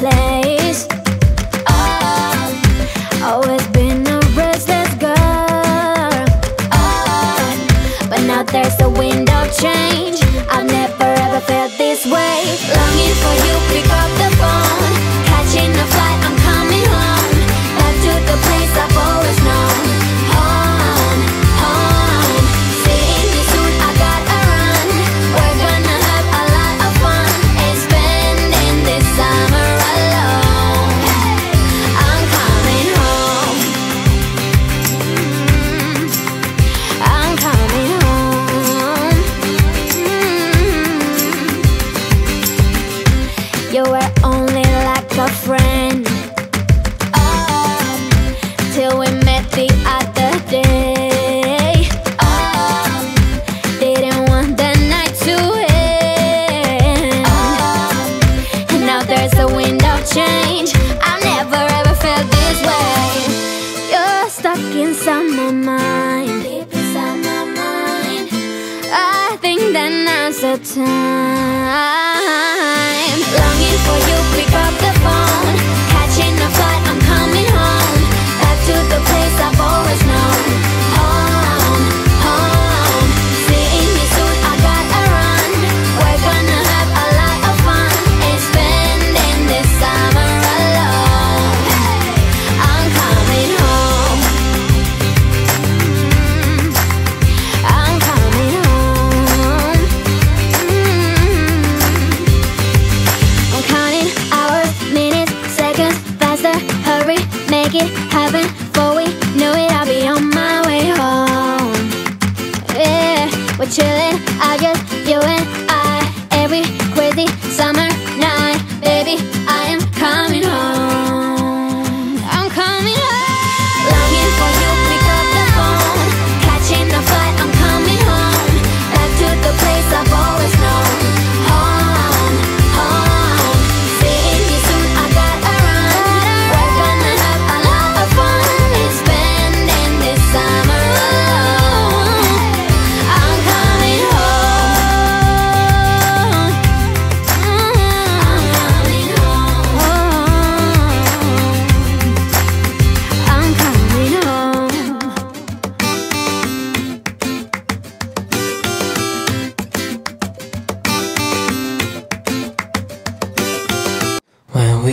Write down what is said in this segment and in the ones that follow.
place. Oh, always been a restless girl. Oh, but now there's a wind of change. I've never ever felt this way. Longing for you, pick up the phone. Catching a flight, I'm coming home. Back to the place I've always known. Home, home. Seeing you soon, I gotta run. We're gonna have a lot of fun. And spending this summer alone. I'm coming home. I'm coming home. You were only like a friend, oh, till we met the other day. Oh, didn't want the night to end. Oh, and now there's a wind of change. I never ever felt this way. You're stuck inside my mind. Deep inside my mind. I think that now's the time. Longing for you, pick up the phone. Catching a flight, I'm coming home. Back to the place I've always known. Home, home. Seeing you soon, I gotta run. We're gonna have a lot of fun. And spending this summer alone. I'm coming home. I'm coming home. I'm counting hours, minutes, seconds, faster, hurry, make it happen. Before we knew it, I'll be on my way home. Yeah, we're chillin', I just, you and I. Every crazy summer night, baby, I am coming home. I'm coming home. Longing for you, pick up the phone. Catching a flight, I'm coming home. Back to the place I've always known. Home, home. Seeing you soon, I gotta run. We're gonna have a lot of fun. And spending this summer alone. I'm coming home. I'm coming home. I'm coming home. When we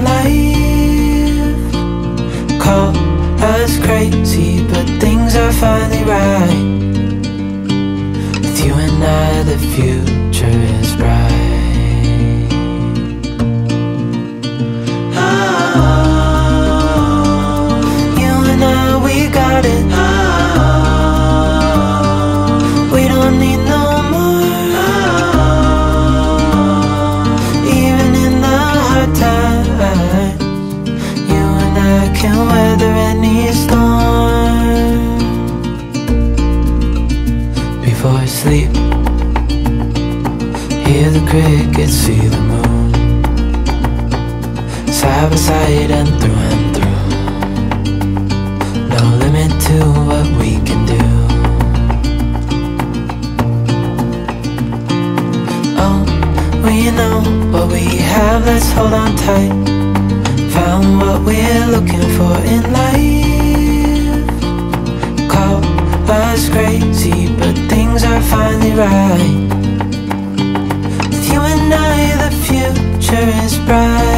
life. Call us crazy, but things are finally right. With you and I, the future is bright. Oh, you and I, we got it. Oh, we don't need no more. Oh, even in the hard times, you and I can weather any storm. Before I sleep, hear the crickets, see the moon. Side by side and through, no limit to what we can do. Oh, we know what we have, let's hold on tight. Found what we're looking for in life. Call us crazy, but things are finally right. With you and I, the future is bright.